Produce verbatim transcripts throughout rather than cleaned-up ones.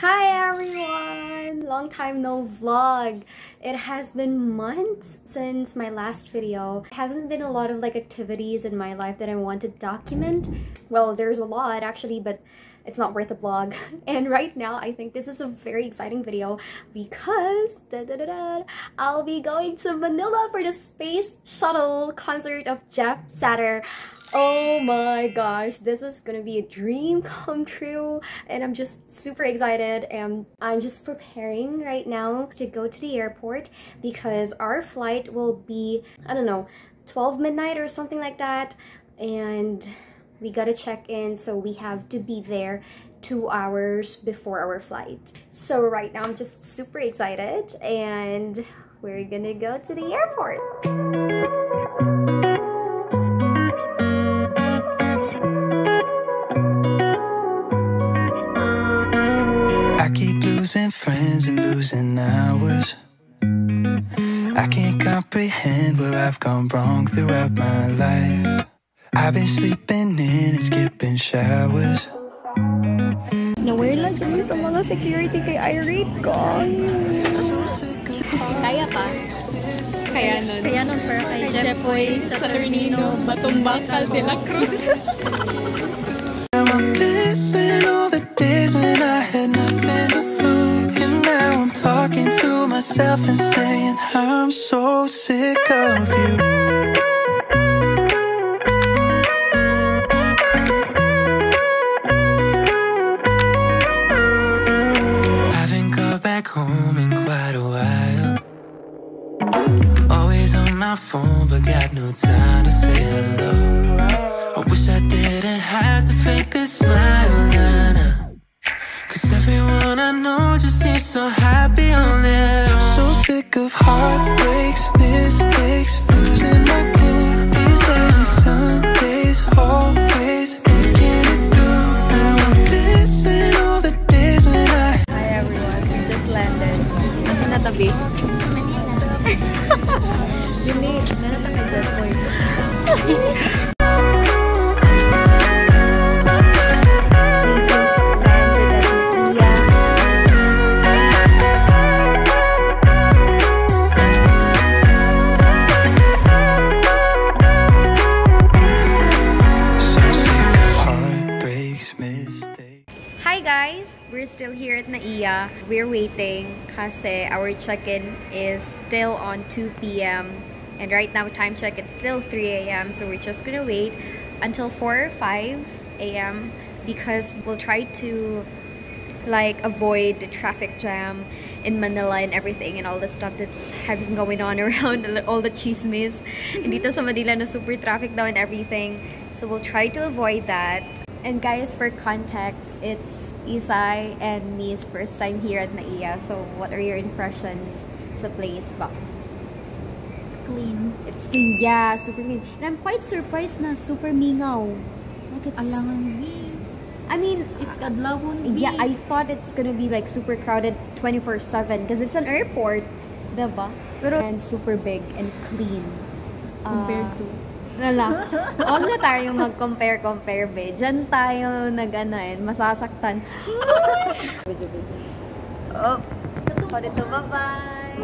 Hi everyone! Long time no vlog! It has been months since my last video. It hasn't been a lot of like activities in my life that I want to document. Well, there's a lot actually, but it's not worth a vlog. And right now, I think this is a very exciting video because da, da, da, da, I'll be going to Manila for the Space Shuttle Concert of Jeff Satur. Oh my gosh, this is gonna be a dream come true, and I'm just super excited, and I'm just preparing right now to go to the airport because our flight will be, I don't know, twelve midnight or something like that, and we gotta check in, so we have to be there two hours before our flight. So right now I'm just super excited, and we're gonna go to the airport. I keep losing friends and losing hours. I can't comprehend where I've gone wrong throughout my life. I've been sleeping in and skipping showers. Nawala dyan sa mga security kay Irene ko. Kaya pa. Kaya nun. Kaya nun para kay Jeffoy, Saturnino, Batumbang, Caldela Cruz. Now I'm missing all the days when I had nothing to lose, and now I'm talking to myself and saying I'm so sick of you. Haven't got back home in quite a while. Always on my phone, but got no time to say hello. I wish I didn't have to fake a smile, nah, nah. Cause everyone I know just seems so happy on their own. So sick of heartbreaks, mistakes, losing my cool. These lazy Sundays, always thinking it through. Now I'm missing all the days when I... Hi everyone, we just landed. Nasa natabi? You're late, nanatabi just wait. Still here at N A I A. We're waiting kasi our check-in is still on two p m and right now time check it's still three a m so we're just gonna wait until four or five a m because we'll try to like avoid the traffic jam in Manila and everything and all the stuff that's has been going on around, all the chismes dito sa Manila na super traffic daw and everything, so we'll try to avoid that. And guys, for context, it's Isai and me's first time here at N A I A. So what are your impressions sa place ba? It's clean. It's clean, yeah, super clean. And I'm quite surprised na super mingaw. Like it's alangan me. I mean, it's kadlawon. Yeah, I thought it's gonna be like super crowded twenty-four seven because it's an airport, diba? Pero and super big and clean compared uh, to. Nala. Huwag na tayo mag-compare-compare, be. Diyan tayo nag-anayin. Masasaktan. Oh. Totoo dito. Bye-bye.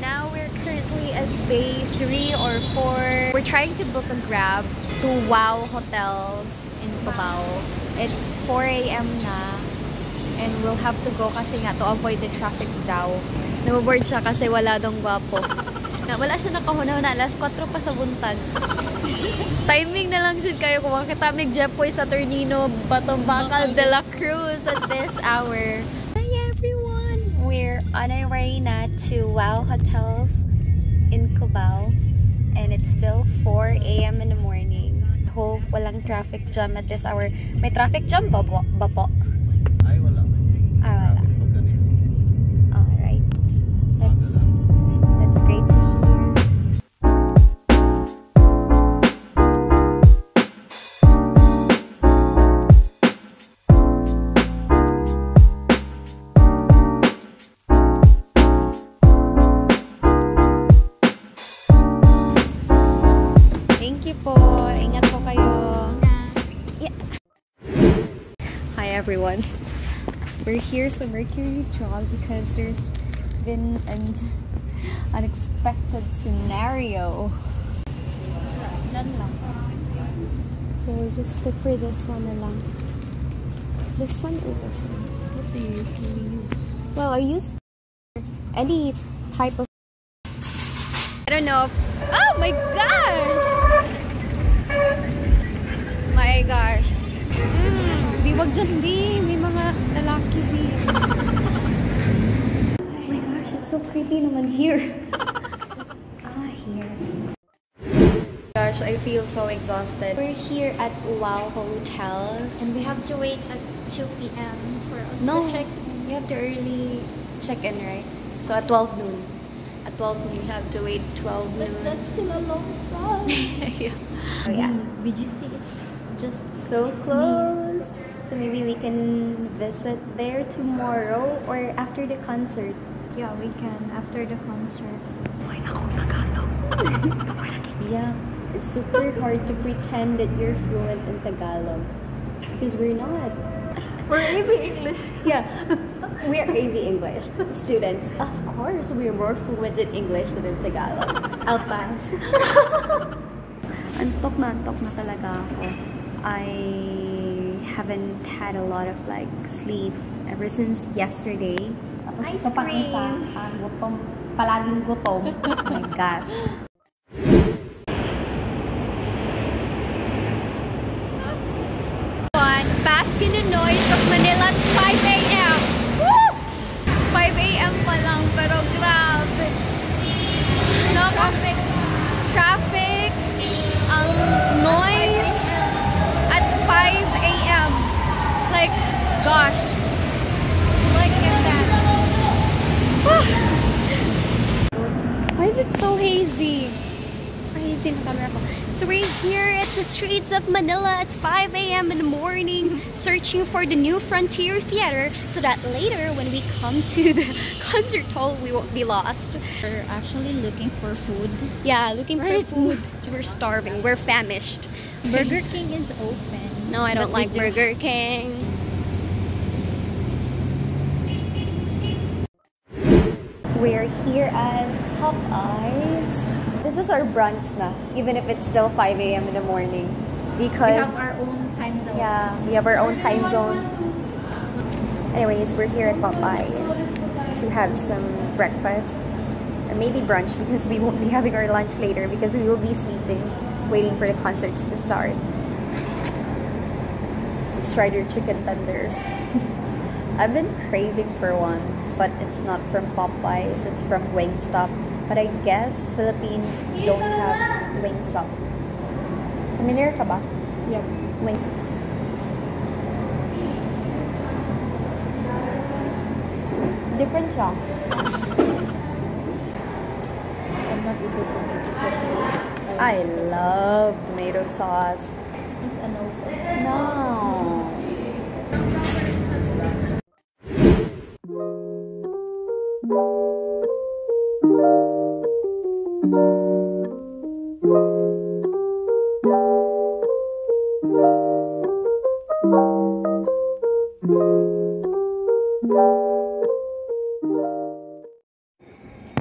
Now we're currently at bay three or four. We're trying to book a Grab to Wow Hotels in Cubao. It's four a m na and we'll have to go kasi nga to avoid the traffic daw. Naboboard siya kasi wala dong guwapo. Nga, wala siya nakahunaw na alas kwatro pa sa buntag. Timing na lang siya kayo kung makatamig Jeffoy Saturnino, Batumbang, Dela Cruz at this hour. We're on our way na to Wow Hotels in Cubao and it's still four a m in the morning. Hope walang traffic jam at this hour. May traffic jam ba po? Ba po? Ay, wala. Ay, wala. Alright. That's, that's great to hear. everyone. We're here, so Mercury dropped because there's been an unexpected scenario. So we'll just stick for this one along. This one or this one? What do you usually use? Well, I use any type of. I don't know if. Oh my gosh! My gosh. Mm, di wag dyan, di. May mga lalaki, di. Oh my gosh, it's so creepy naman here. Ah, here. Gosh, I feel so exhausted. We're here at Wow Hotels. And we have to wait at two p m for us no, to check. You have to early check-in, right? So at twelve noon. At twelve noon, you have to wait twelve noon. But that's still a long time. Yeah. Oh, yeah. Mm, did you see it's just so close? Me. So maybe we can visit there tomorrow or after the concert. Yeah, we can. After the concert. Yeah, it's super hard to pretend that you're fluent in Tagalog. Because we're not. We're A B English. Yeah. We're A B English students. Of course, we're more fluent in English than in Tagalog. I'll pass. Antok na antok na talaga ako. I haven't had a lot of like sleep ever since yesterday. Tapos ito pang isa, uh, gutom. Palaging gutom. Oh my gosh. Bask in the noise of Manila's five a m Woo! five a m pa lang, pero grabe. No, traffic. Traffic, ang noise at five a m Like, gosh. Look at that. Woo! Why is it so hazy? So we're here at the streets of Manila at five a m in the morning searching for the New Frontier Theater so that later when we come to the concert hall we won't be lost. We're actually looking for food. Yeah, looking right. for food. We're starving. We're famished. Burger King is open. No, I don't like do. Burger King. We're here at Popeyes. This is our brunch na, even if it's still five a m in the morning. Because we have our own time zone. Yeah, we have our own time zone. Anyways, we're here at Popeyes to have some breakfast. Or maybe brunch because we won't be having our lunch later because we will be sleeping, waiting for the concerts to start. Let's try their chicken tenders. I've been craving for one, but it's not from Popeyes, it's from Wingstop. But I guess Philippines don't have Wingstop. Familiar ka ba? Yep. Wing. Different siya. I'm not able to make it for food. I love tomato sauce. It's a no for me. No.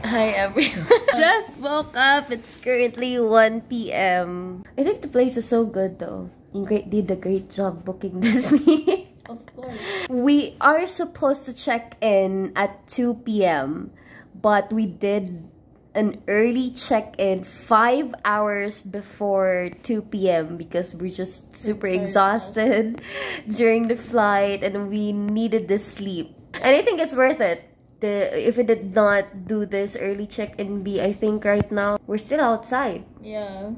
Hi everyone. Just woke up. It's currently one p m I think the place is so good though. Great did a great job booking this meeting. Of course. We are supposed to check in at two p m but we did an early check-in five hours before two p m because we're just super exhausted during the flight and we needed this sleep. And I think it's worth it. The, if we did not do this early check-in, B, I think right now we're still outside. Yeah.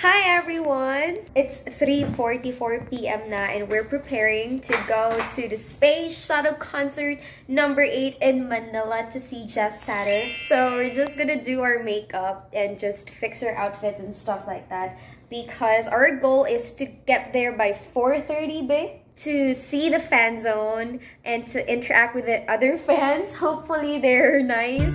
Hi everyone! It's three forty-four p m na and we're preparing to go to the Space Shuttle Concert number eight in Manila to see Jeff Satur. So we're just gonna do our makeup and just fix our outfits and stuff like that because our goal is to get there by four thirty, babe, to see the fan zone and to interact with the other fans. Hopefully they're nice.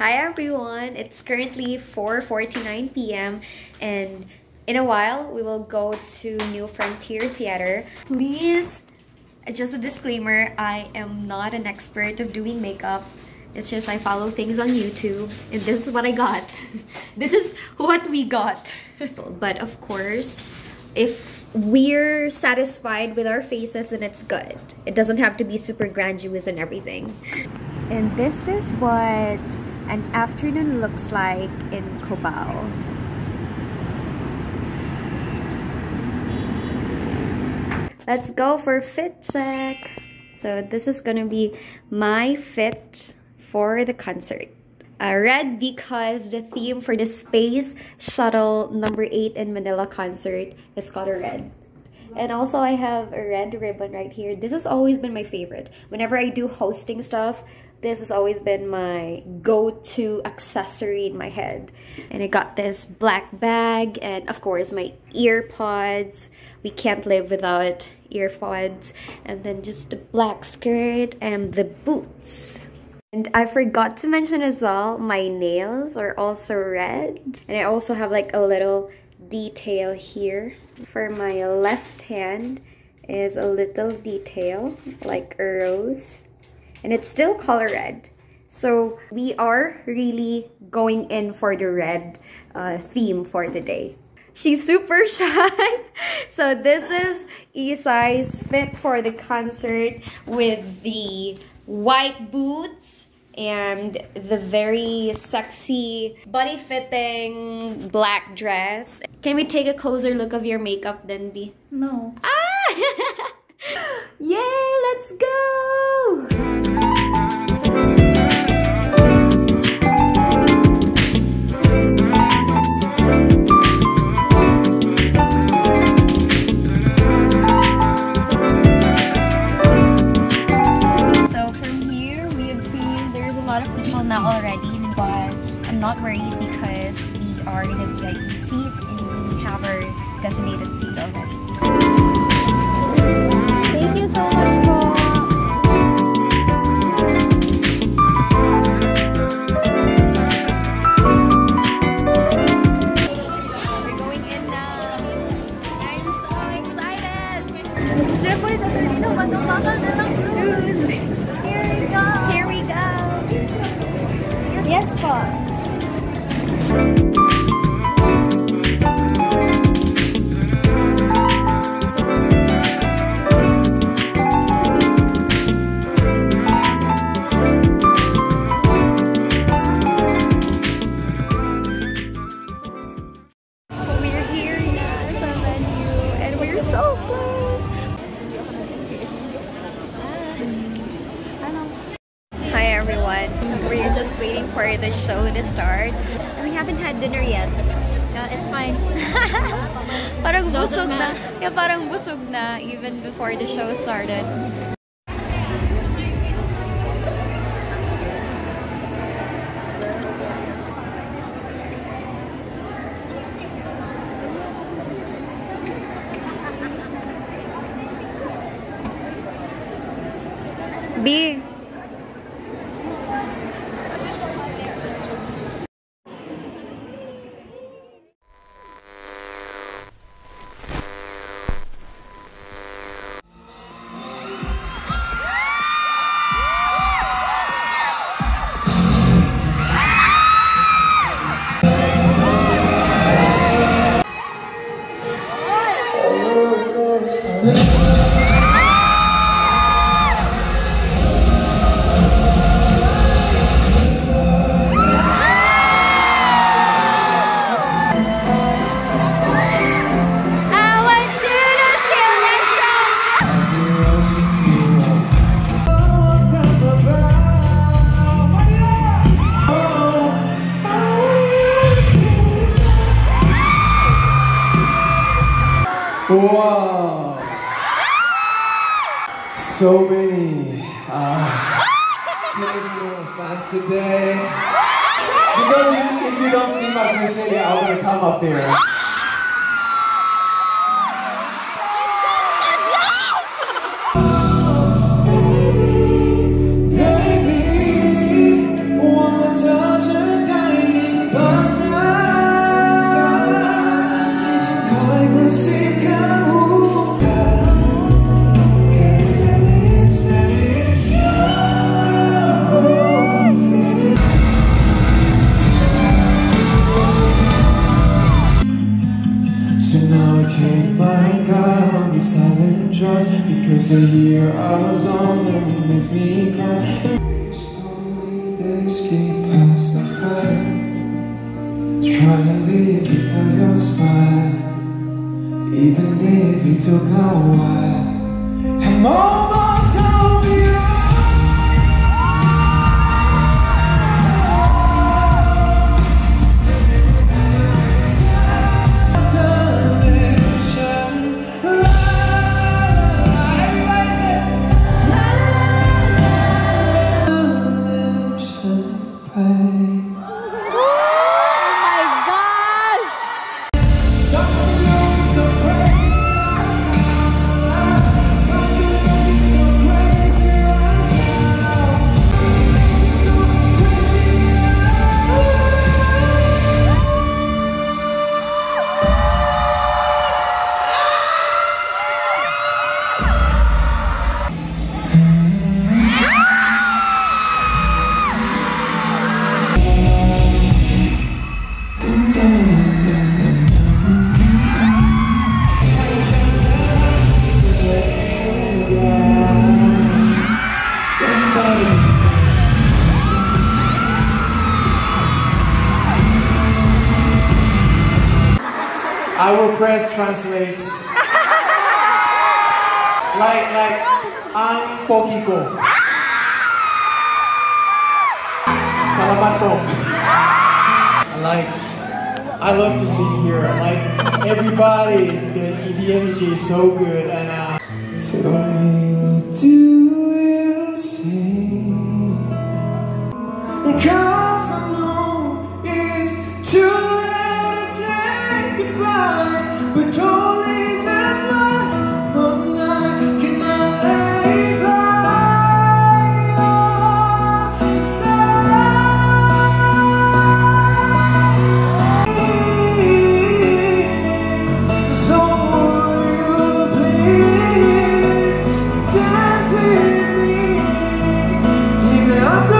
Hi everyone, it's currently four forty-nine p m and in a while we will go to New Frontier Theater. Please, just a disclaimer, I am not an expert of doing makeup. It's just I follow things on YouTube and this is what I got. This is what we got. But of course, if we're satisfied with our faces, then it's good. It doesn't have to be super grandiose and everything. And this is what an afternoon looks like in Cubao. Let's go for fit check. So this is gonna be my fit for the concert. Uh, red because the theme for the Space Shuttle number eight in Manila concert is called a red. And also I have a red ribbon right here. This has always been my favorite. Whenever I do hosting stuff, this has always been my go-to accessory in my head. And I got this black bag and of course my ear pods. We can't live without ear pods. And then just the black skirt and the boots. And I forgot to mention as well, my nails are also red. And I also have like a little detail here. For my left hand is a little detail, like a rose. And it's still color red. So we are really going in for the red uh, theme for today. She's super shy. So this is Isai's fit for the concert with the white boots and the very sexy body fitting black dress. Can we take a closer look of your makeup then, B? No. Ah! Yay, let's go! Now already, but I'm not worried because we are in a V I P seat and we have our designated seat already. Thank you so much for the show to start. And we haven't had dinner yet. Yeah, it's fine. Parang busog na. Yeah, parang busog na even before the show started. B. Wow! So many uh, Filipino fans today. Because if you don't see my face today, I'm gonna come up there. Because a year I was on and it makes me cry. Slowly days keep passing by, trying to leave without your smile, even if it took a while. I'm almost out of your Our press translates like like ang pogi ko. Salamat po. Like I love to see you here. Like everybody, the, the energy is so good. And uh, tell me, what do you see? Because I know it's too late to take goodbye, but only just one more night can I lay by your side. So will you please dance with me, even after.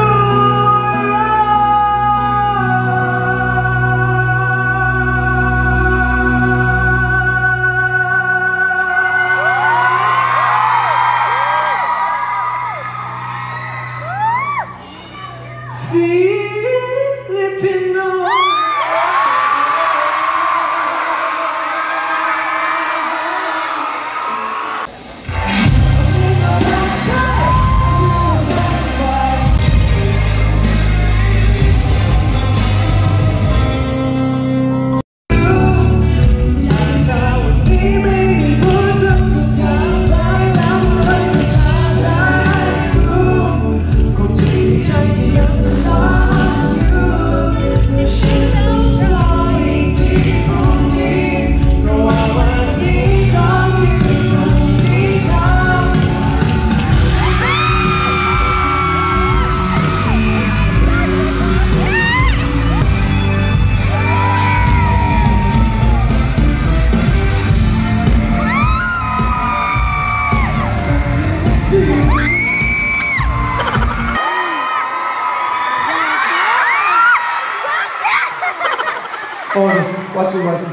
Oh, watch it, watch it.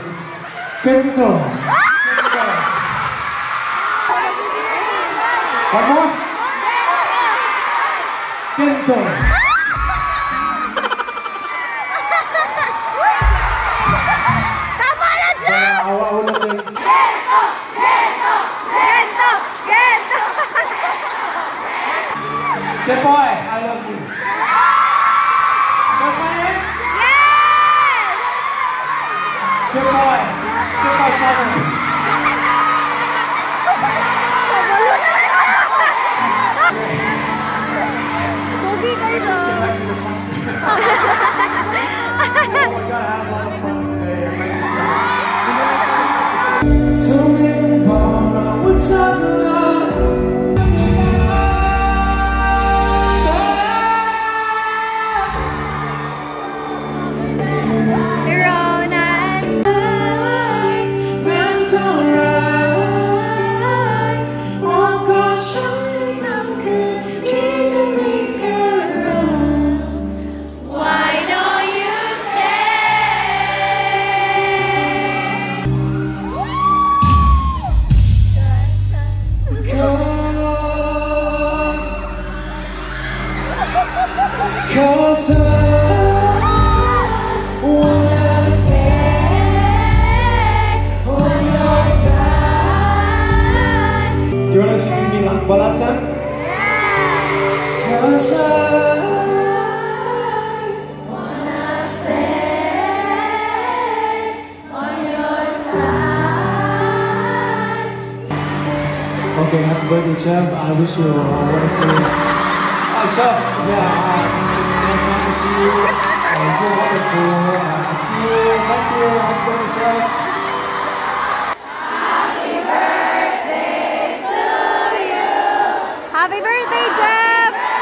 Kento. Kento. One more. Kento. Tama na, Jeff! Awa, awa na din. Kento! Kento! Kento! Kento! Jeff boy, I love you. That's my name? Chip boy, Chip boy, Satur. I had a lot of fun today. Thank you so much. Tell me about what times of love. Okay, happy birthday, Jeff. I wish you a wonderful... Uh, Jeff, yeah, uh, it's nice to see you. Uh, you're wonderful. Uh, I see you. Thank you. Happy birthday, Jeff. Happy birthday to you. Happy birthday, Jeff. Happy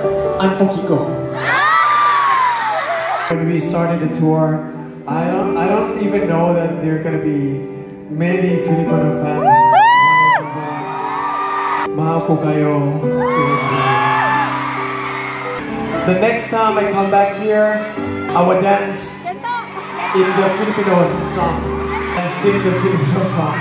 birthday. I'm Pokiko. Ah! When we started the tour, I don't, I don't even know that there are going to be many Filipino fans. Mahal po kayo. The next time I come back here, I will dance in the Filipino song and sing the Filipino song.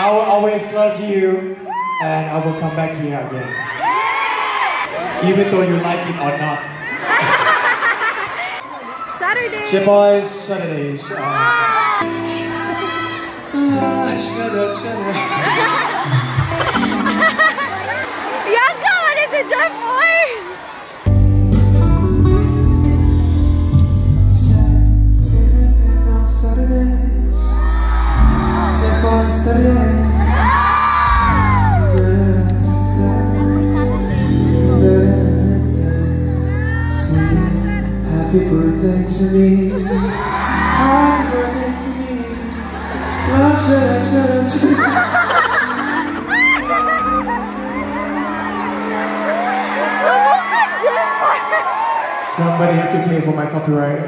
I will always love you, and I will come back here again, even though you like it or not. Saturday. Chipoy's Saturdays. Uh, Bianca, what is it, Jeff? Saturdays. Chipoy's Saturdays. Happy birthday to me. Happy birthday to me. Love, shada, shada, shada. Somebody had to pay for my copyright.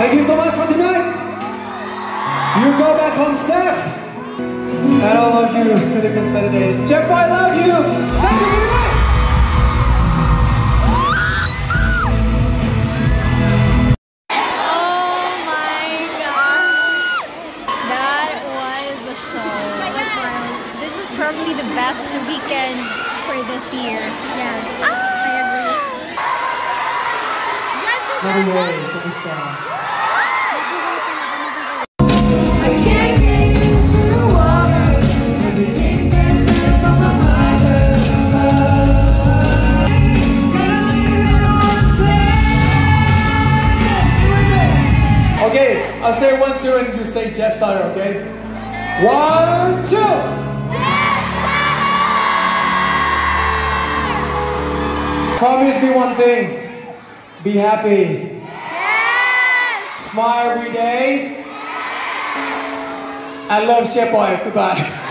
Thank you so much for tonight. You go back home safe. And I love you, Philippine Saturdays. Jeff, I love you. Thank you very much. Oh my God. That was a show. This is probably the best weekend for this year. Yes. Ah. I agree. Very good. Good job. I'll say one, two, and you say Jeff Satur, okay? One, two! Jeff Satur! Promise me one thing. Be happy. Yes! Smile every day. Yes! I love Jeff Boy. Goodbye.